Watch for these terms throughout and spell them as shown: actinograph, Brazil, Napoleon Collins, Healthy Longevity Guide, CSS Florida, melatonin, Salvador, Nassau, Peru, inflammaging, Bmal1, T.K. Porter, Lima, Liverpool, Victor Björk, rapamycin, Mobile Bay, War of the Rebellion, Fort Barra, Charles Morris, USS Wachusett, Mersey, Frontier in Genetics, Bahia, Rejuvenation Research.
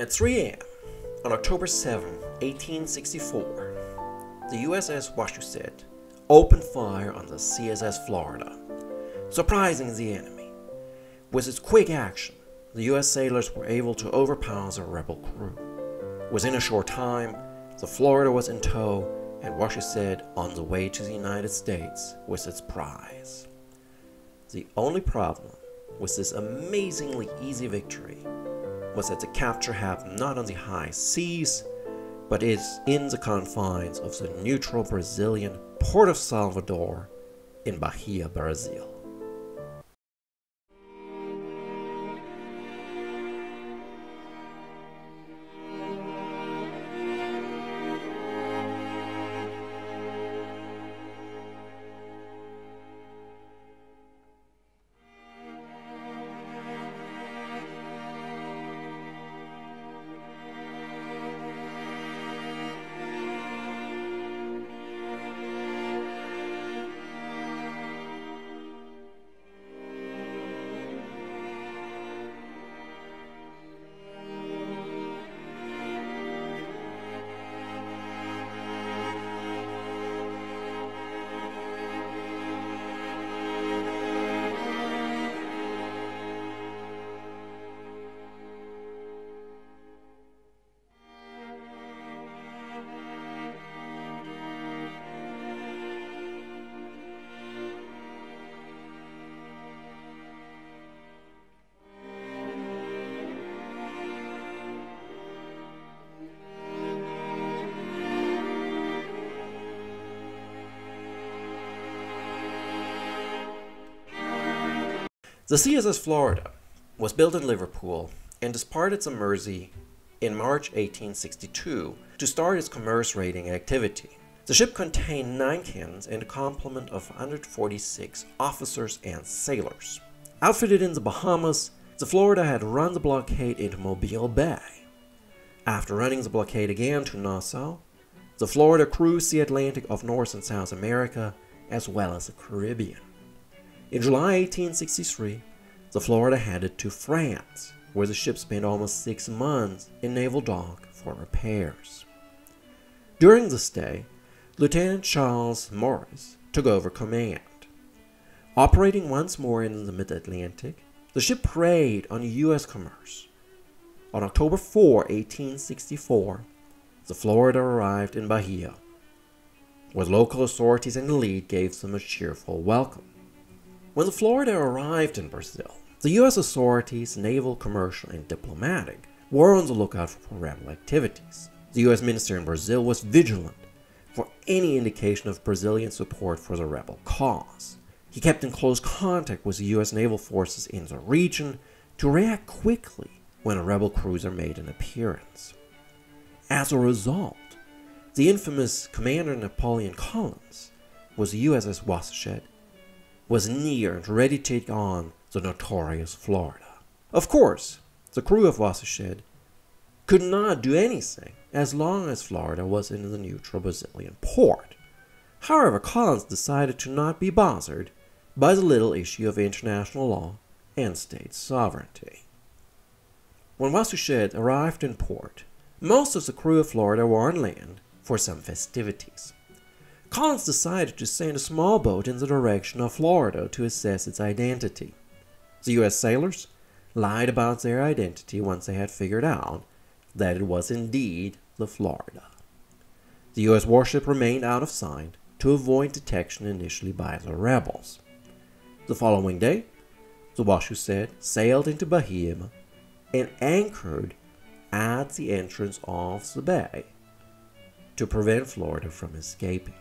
At 3 a.m. on October 7, 1864, the USS Wachusett opened fire on the CSS Florida, surprising the enemy. With its quick action, the US sailors were able to overpower the rebel crew. Within a short time, the Florida was in tow and Wachusett on the way to the United States with its prize. The only problem with this amazingly easy victory was that the capture happened not on the high seas, but is in the confines of the neutral Brazilian port of Salvador in Bahia, Brazil. The CSS Florida was built in Liverpool and departed the Mersey in March 1862 to start its commerce raiding activity. The ship contained 9 cannons and a complement of 146 officers and sailors. Outfitted in the Bahamas, the Florida had run the blockade into Mobile Bay. After running the blockade again to Nassau, the Florida cruised the Atlantic of North and South America as well as the Caribbean. In July 1863, the Florida headed to France, where the ship spent almost 6 months in naval dock for repairs. During this stay, Lieutenant Charles Morris took over command. Operating once more in the mid-Atlantic, the ship preyed on U.S. commerce. On October 4, 1864, the Florida arrived in Bahia, where local authorities and the elite gave them a cheerful welcome. When the Florida arrived in Brazil, the U.S. authorities, naval, commercial, and diplomatic, were on the lookout for rebel activities. The U.S. minister in Brazil was vigilant for any indication of Brazilian support for the rebel cause. He kept in close contact with the U.S. naval forces in the region to react quickly when a rebel cruiser made an appearance. As a result, the infamous Commander Napoleon Collins was the USS Wachusett was near and ready to take on the notorious Florida. Of course, the crew of Wachusett could not do anything as long as Florida was in the neutral Brazilian port. However, Collins decided to not be bothered by the little issue of international law and state sovereignty. When Wachusett arrived in port, most of the crew of Florida were on land for some festivities. Collins decided to send a small boat in the direction of Florida to assess its identity. The U.S. sailors lied about their identity once they had figured out that it was indeed the Florida. The U.S. warship remained out of sight to avoid detection initially by the rebels. The following day, the Wachusett sailed into Bahia and anchored at the entrance of the bay to prevent Florida from escaping.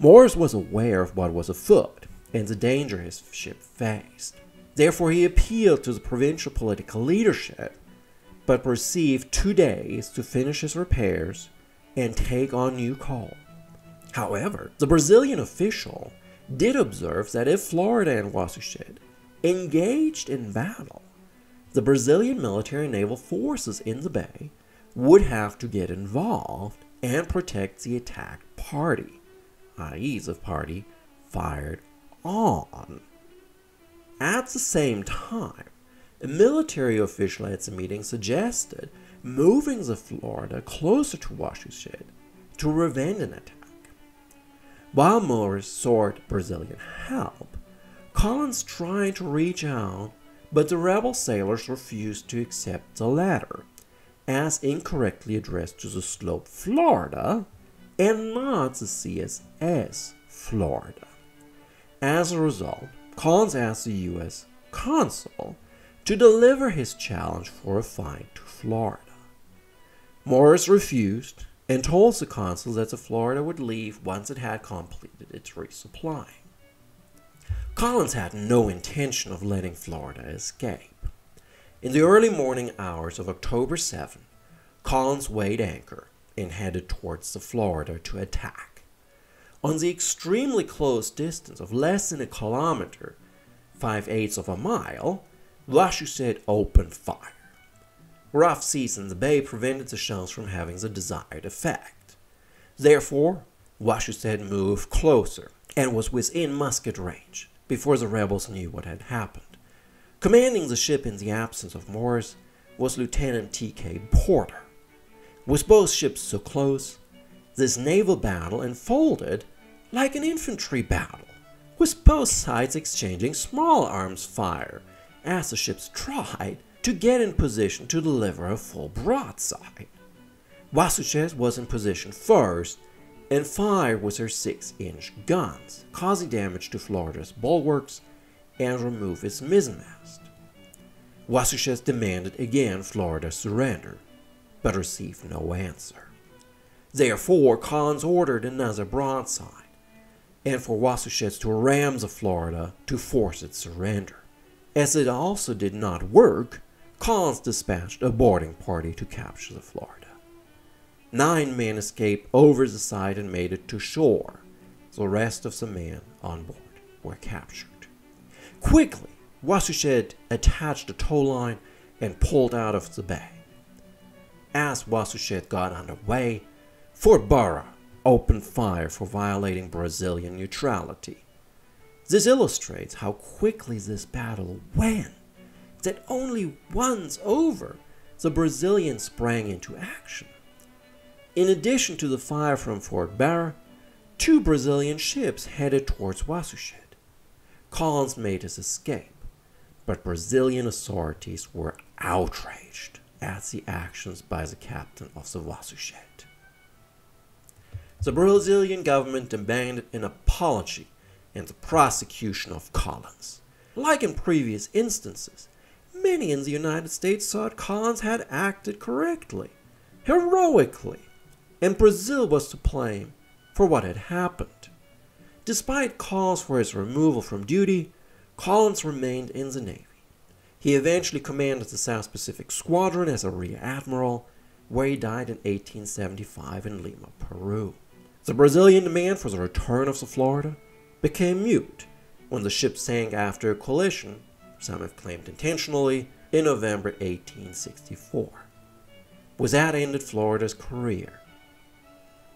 Morris was aware of what was afoot and the danger his ship faced. Therefore, he appealed to the provincial political leadership, but received 2 days to finish his repairs and take on new coal. However, the Brazilian official did observe that if Florida and Wachusett engaged in battle, the Brazilian military and naval forces in the bay would have to get involved and protect the attacked party, i.e. the party fired on. At the same time, A military official at the meeting suggested moving the Florida closer to Wachusett to prevent an attack. While Morris sought Brazilian help, Collins tried to reach out, but the rebel sailors refused to accept the letter, as incorrectly addressed to the slope Florida and not the CSS Florida. As a result, Collins asked the U.S. consul to deliver his challenge for a fight to Florida. Morris refused and told the consul that the Florida would leave once it had completed its resupply. Collins had no intention of letting Florida escape. In the early morning hours of October 7, Collins weighed anchor and headed towards the Florida to attack. On the extremely close distance of less than a kilometer, 5/8 of a mile, Wachusett opened fire. Rough seas in the bay prevented the shells from having the desired effect. Therefore, Wachusett moved closer and was within musket range before the rebels knew what had happened. Commanding the ship in the absence of Morris was Lieutenant T.K. Porter. With both ships so close, this naval battle unfolded like an infantry battle, with both sides exchanging small arms fire as the ships tried to get in position to deliver a full broadside. Wachusett was in position first and fired with her 6-inch guns, causing damage to Florida's bulwarks and removed its mizzenmast. Wachusett demanded again Florida's surrender, but received no answer. Therefore, Collins ordered another broadside, and for Wachusett to ram the Florida to force its surrender. As it also did not work, Collins dispatched a boarding party to capture the Florida. 9 men escaped over the side and made it to shore. The rest of the men on board were captured. Quickly, Wachusett attached a towline and pulled out of the bay. As Wachusett got underway, Fort Barra opened fire for violating Brazilian neutrality. This illustrates how quickly this battle went, that only once over, the Brazilians sprang into action. In addition to the fire from Fort Barra, 2 Brazilian ships headed towards Wachusett. Collins made his escape, but Brazilian authorities were outraged at the actions by the captain of the Wachusett. The Brazilian government demanded an apology and the prosecution of Collins. Like in previous instances, many in the United States thought Collins had acted correctly, heroically, and Brazil was to blame for what had happened. Despite calls for his removal from duty, Collins remained in the Navy. He eventually commanded the South Pacific Squadron as a rear admiral, where he died in 1875 in Lima, Peru. The Brazilian demand for the return of the Florida became mute when the ship sank after a collision, some have claimed intentionally, in November 1864. With that ended Florida's career,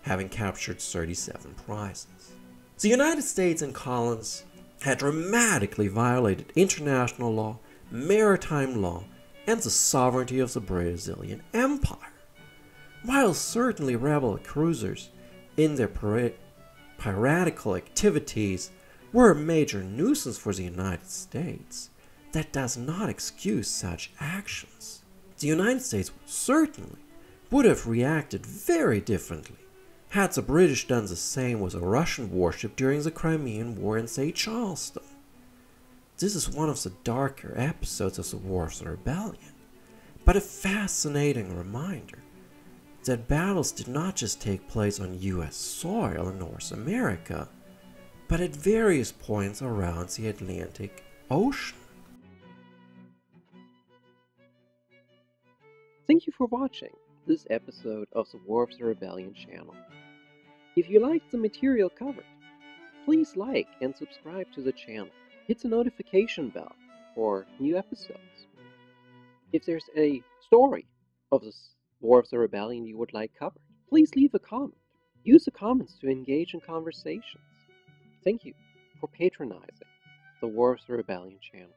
having captured 37 prizes. The United States and Collins had dramatically violated international law, maritime law, and the sovereignty of the Brazilian Empire. While certainly rebel cruisers in their piratical activities were a major nuisance for the United States, that does not excuse such actions. The United States certainly would have reacted very differently had the British done the same with a Russian warship during the Crimean War in, say, Charleston. This is one of the darker episodes of the War of the Rebellion, but a fascinating reminder that battles did not just take place on US soil in North America, but at various points around the Atlantic Ocean. Thank you for watching this episode of the War of the Rebellion channel. If you liked the material covered, please like and subscribe to the channel. Hit the notification bell for new episodes. If there's a story of the War of the Rebellion you would like covered, please leave a comment. Use the comments to engage in conversations. Thank you for patronizing the War of the Rebellion channel.